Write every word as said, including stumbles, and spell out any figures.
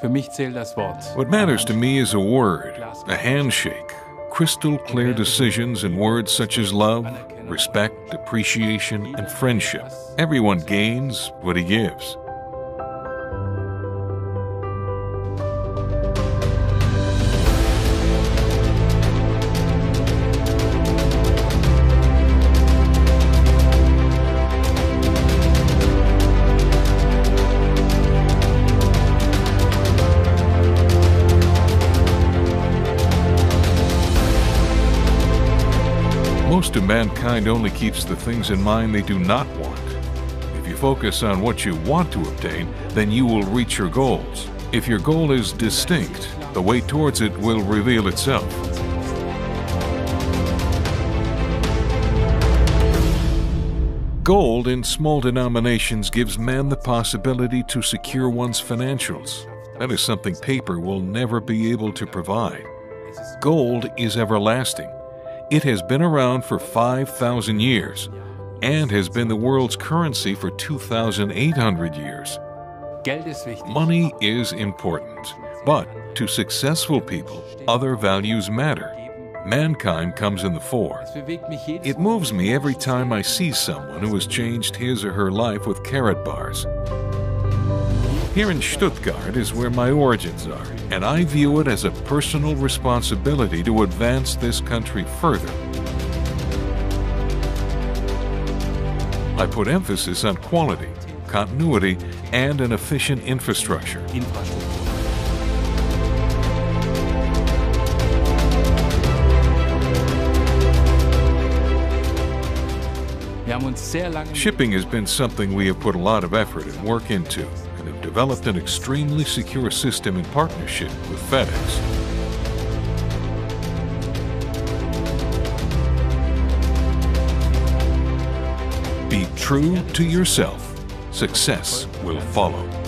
What matters to me is a word, a handshake, crystal clear decisions in words such as love, respect, appreciation, and friendship. Everyone gains what he gives. Most of mankind only keeps the things in mind they do not want. If you focus on what you want to obtain, then you will reach your goals. If your goal is distinct, the way towards it will reveal itself. Gold in small denominations gives man the possibility to secure one's financials. That is something paper will never be able to provide. Gold is everlasting. It has been around for five thousand years and has been the world's currency for two thousand eight hundred years. Money is important, but to successful people, other values matter. Mankind comes in the fore. It moves me every time I see someone who has changed his or her life with Karatbars. Here in Stuttgart is where my origins are, and I view it as a personal responsibility to advance this country further. I put emphasis on quality, continuity, and an efficient infrastructure. Shipping has been something we have put a lot of effort and work into, and have developed an extremely secure system in partnership with FedEx. Be true to yourself. Success will follow.